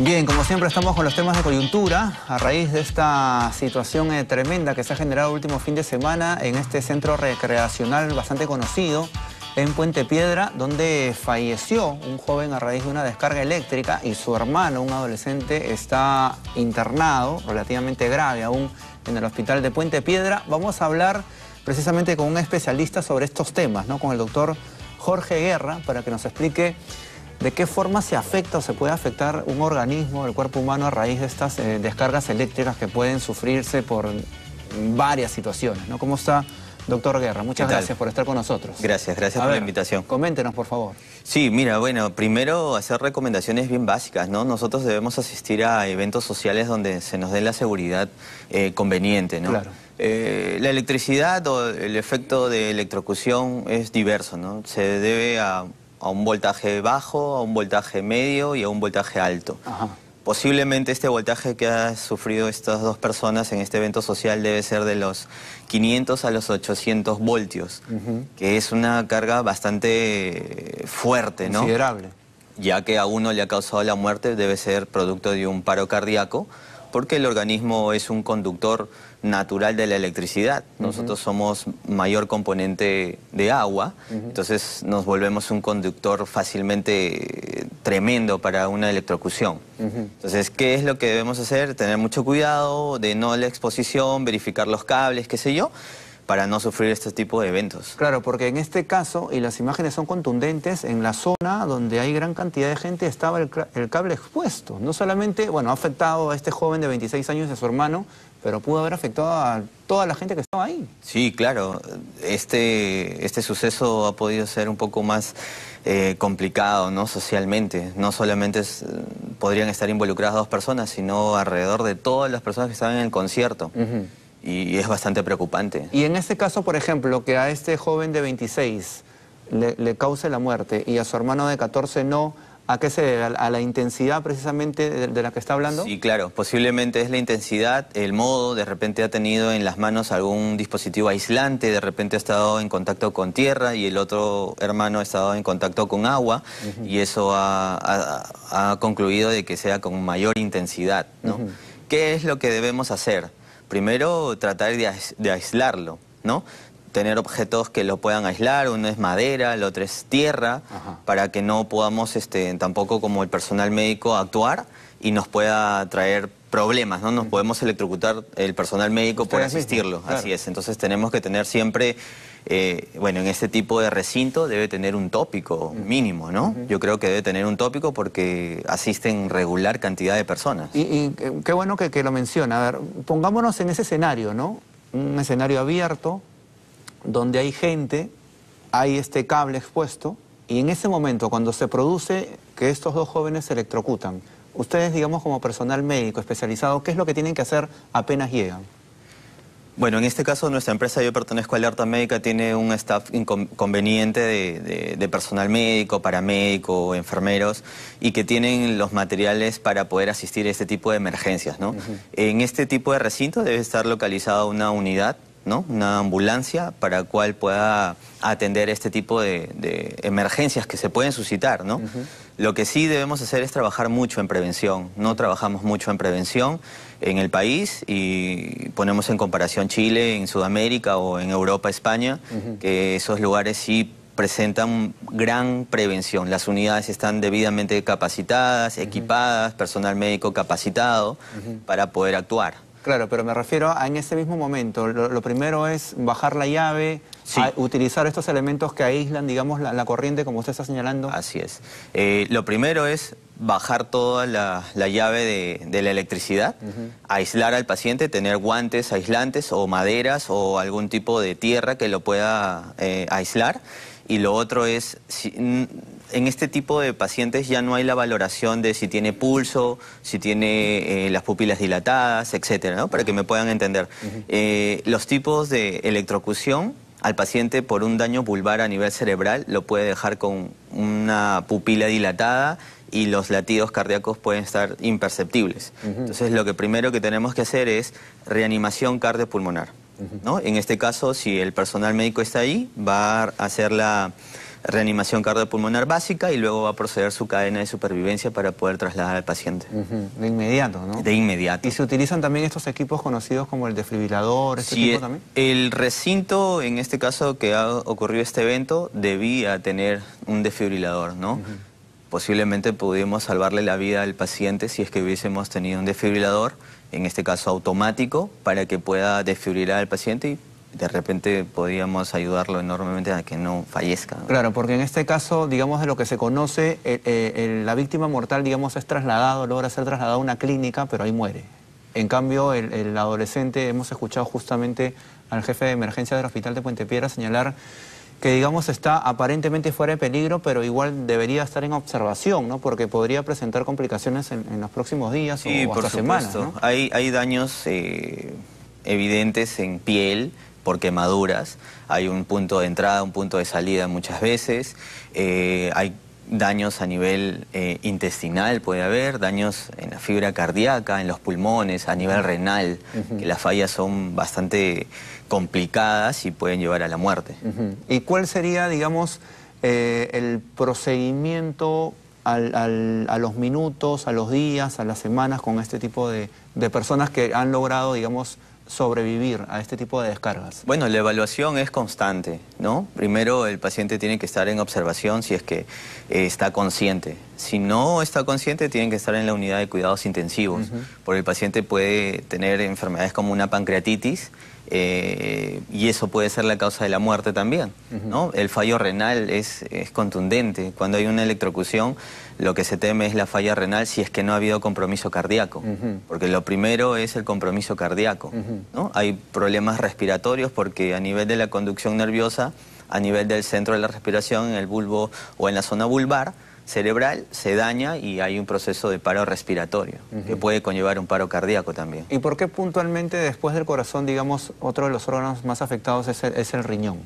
Bien, como siempre estamos con los temas de coyuntura a raíz de esta situación tremenda que se ha generado el último fin de semana en este centro recreacional bastante conocido en Puente Piedra, donde falleció un joven a raíz de una descarga eléctrica y su hermano, un adolescente, está internado relativamente grave aún en el hospital de Puente Piedra. Vamos a hablar precisamente con un especialista sobre estos temas, ¿no? Con el doctor Jorge Guerra, para que nos explique de qué forma se afecta o se puede afectar un organismo, el cuerpo humano, a raíz de estas descargas eléctricas que pueden sufrirse por varias situaciones, ¿no? ¿Cómo está, doctor Guerra? Muchas gracias por estar con nosotros. Gracias por la invitación. Coméntenos, por favor. Sí, mira, bueno, primero hacer recomendaciones bien básicas, ¿no? Nosotros debemos asistir a eventos sociales donde se nos dé la seguridad conveniente, ¿no? Claro. La electricidad o el efecto de electrocución es diverso, ¿no? Se debe a un voltaje bajo, a un voltaje medio y a un voltaje alto. Ajá. Posiblemente este voltaje que han sufrido estas dos personas en este evento social debe ser de los 500 a los 800 voltios, que es una carga bastante fuerte, ¿no? Considerable. Ya que a uno le ha causado la muerte, debe ser producto de un paro cardíaco, porque el organismo es un conductor natural de la electricidad. Nosotros somos mayor componente de agua, entonces nos volvemos un conductor fácilmente tremendo para una electrocución. Entonces, ¿qué es lo que debemos hacer? Tener mucho cuidado de no la exposición, verificar los cables, qué sé yo, para no sufrir este tipo de eventos. Claro, porque en este caso, y las imágenes son contundentes, en la zona donde hay gran cantidad de gente estaba el cable expuesto. No solamente, bueno, ha afectado a este joven de 26 años y a su hermano, pero pudo haber afectado a toda la gente que estaba ahí. Sí, claro. Este suceso ha podido ser un poco más complicado, ¿no? Socialmente. No solamente podrían estar involucradas dos personas, sino alrededor de todas las personas que estaban en el concierto. Y es bastante preocupante. Y en este caso, por ejemplo, que a este joven de 26 le cause la muerte y a su hermano de 14 no, ¿a qué se debe? ¿A la intensidad precisamente de la que está hablando? Sí, claro. Posiblemente es la intensidad, el modo, de repente ha tenido en las manos algún dispositivo aislante, de repente ha estado en contacto con tierra y el otro hermano ha estado en contacto con agua, y eso ha concluido de que sea con mayor intensidad, ¿no? ¿Qué es lo que debemos hacer? Primero, tratar de aislarlo, ¿no? Tener objetos que lo puedan aislar, uno es madera, el otro es tierra, para que no podamos, tampoco como el personal médico, actuar y nos pueda traer problemas, ¿no? Nos podemos electrocutar el personal médico por asistirlo, claro. Así es. Entonces tenemos que tener siempre, bueno, en este tipo de recinto debe tener un tópico mínimo, ¿no? Yo creo que debe tener un tópico porque asisten regular cantidad de personas. Y qué bueno que lo menciona. A ver, pongámonos en ese escenario, ¿no? Un escenario abierto, donde hay gente, hay este cable expuesto, y en ese momento, cuando se produce que estos dos jóvenes se electrocutan, ustedes, digamos, como personal médico especializado, ¿qué es lo que tienen que hacer apenas llegan? Bueno, en este caso nuestra empresa, yo pertenezco a Alerta Médica, tiene un staff conveniente de personal médico, paramédico, enfermeros, y que tienen los materiales para poder asistir a este tipo de emergencias, ¿no? En este tipo de recinto debe estar localizada una unidad, ¿no? Una ambulancia para la cual pueda atender este tipo de emergencias que se pueden suscitar, ¿no? Lo que sí debemos hacer es trabajar mucho en prevención. No trabajamos mucho en prevención en el país y ponemos en comparación Chile, en Sudamérica o en Europa, España, que esos lugares sí presentan gran prevención. Las unidades están debidamente capacitadas, equipadas, personal médico capacitado para poder actuar. Claro, pero me refiero a en ese mismo momento. Lo primero es bajar la llave, utilizar estos elementos que aíslan, digamos, la corriente, como usted está señalando. Así es. Lo primero es bajar toda la llave de la electricidad, aislar al paciente, tener guantes aislantes o maderas o algún tipo de tierra que lo pueda aislar. Y lo otro es, en este tipo de pacientes ya no hay la valoración de si tiene pulso, si tiene las pupilas dilatadas, etcétera, ¿no? Para que me puedan entender. Los tipos de electrocución al paciente por un daño pulvar a nivel cerebral lo puede dejar con una pupila dilatada y los latidos cardíacos pueden estar imperceptibles. Entonces lo que primero que tenemos que hacer es reanimación cardiopulmonar, ¿no? En este caso, si el personal médico está ahí, va a hacer la reanimación cardiopulmonar básica y luego va a proceder su cadena de supervivencia para poder trasladar al paciente. De inmediato, ¿no? De inmediato. ¿Y se utilizan también estos equipos conocidos como el desfibrilador, este tipo también? El recinto, en este caso que ha ocurrido este evento, debía tener un desfibrilador, ¿no? Posiblemente pudimos salvarle la vida al paciente si es que hubiésemos tenido un desfibrilador, en este caso automático, para que pueda desfibrilar al paciente y de repente podríamos ayudarlo enormemente a que no fallezca, ¿no? Claro, porque en este caso, digamos, de lo que se conoce, la víctima mortal, digamos, es trasladado, logra ser trasladado a una clínica, pero ahí muere. En cambio, el adolescente, hemos escuchado justamente al jefe de emergencia del hospital de Puente Piedra señalar que, digamos, está aparentemente fuera de peligro, pero igual debería estar en observación, ¿no? Porque podría presentar complicaciones en los próximos días o hasta semanas, ¿no? Hay daños evidentes en piel, por quemaduras, hay un punto de entrada, un punto de salida muchas veces, hay daños a nivel intestinal, puede haber daños en la fibra cardíaca, en los pulmones, a nivel renal, que las fallas son bastante complicadas y pueden llevar a la muerte. ¿Y cuál sería, digamos, el procedimiento a los minutos, a los días, a las semanas con este tipo de personas que han logrado, digamos, sobrevivir a este tipo de descargas? Bueno, la evaluación es constante, ¿no? Primero el paciente tiene que estar en observación si es que está consciente. Si no está consciente, tienen que estar en la unidad de cuidados intensivos, porque el paciente puede tener enfermedades como una pancreatitis y eso puede ser la causa de la muerte también, ¿no? El fallo renal es contundente. Cuando hay una electrocución, lo que se teme es la falla renal si es que no ha habido compromiso cardíaco, porque lo primero es el compromiso cardíaco, ¿no? Hay problemas respiratorios porque a nivel de la conducción nerviosa, a nivel del centro de la respiración, en el bulbo o en la zona bulbar cerebral, se daña y hay un proceso de paro respiratorio que puede conllevar un paro cardíaco también. ¿Y por qué puntualmente después del corazón, digamos, otro de los órganos más afectados es el riñón?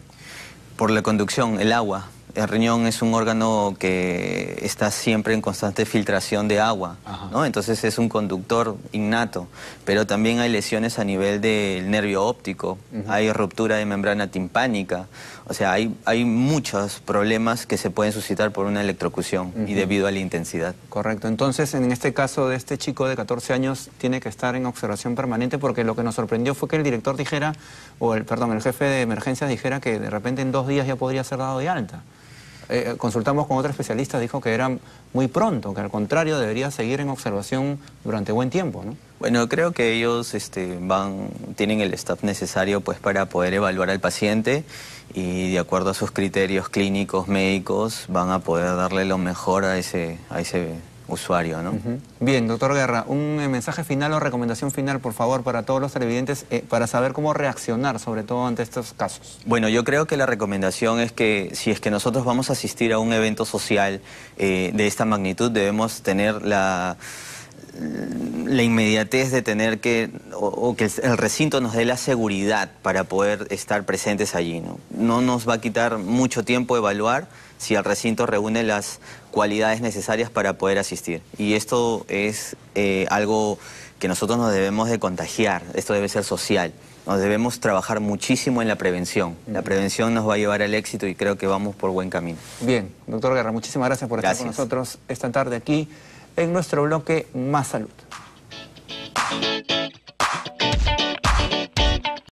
Por la conducción, el agua. El riñón es un órgano que está siempre en constante filtración de agua, ¿no? Entonces es un conductor innato, pero también hay lesiones a nivel del nervio óptico, hay ruptura de membrana timpánica, o sea, hay muchos problemas que se pueden suscitar por una electrocución y debido a la intensidad. Correcto, entonces en este caso de este chico de 14 años tiene que estar en observación permanente, porque lo que nos sorprendió fue que el director dijera, el jefe de emergencias dijera que de repente en 2 días ya podría ser dado de alta. Consultamos con otro especialista, dijo que era muy pronto, que al contrario debería seguir en observación durante buen tiempo, ¿no? Bueno, creo que ellos tienen el staff necesario pues para poder evaluar al paciente y de acuerdo a sus criterios clínicos, médicos, van a poder darle lo mejor a ese usuario, ¿no? Bien, doctor Guerra, un mensaje final o recomendación final, por favor, para todos los televidentes, para saber cómo reaccionar, sobre todo ante estos casos. Bueno, yo creo que la recomendación es que si es que nosotros vamos a asistir a un evento social de esta magnitud, debemos tener la inmediatez de tener que el recinto nos dé la seguridad para poder estar presentes allí, ¿no? No nos va a quitar mucho tiempo evaluar si el recinto reúne las cualidades necesarias para poder asistir. Y esto es algo que nosotros nos debemos de contagiar, esto debe ser social. Nos debemos trabajar muchísimo en la prevención. La prevención nos va a llevar al éxito y creo que vamos por buen camino. Bien, doctor Guerra, muchísimas gracias por estar con nosotros esta tarde aquí en nuestro bloque Más Salud.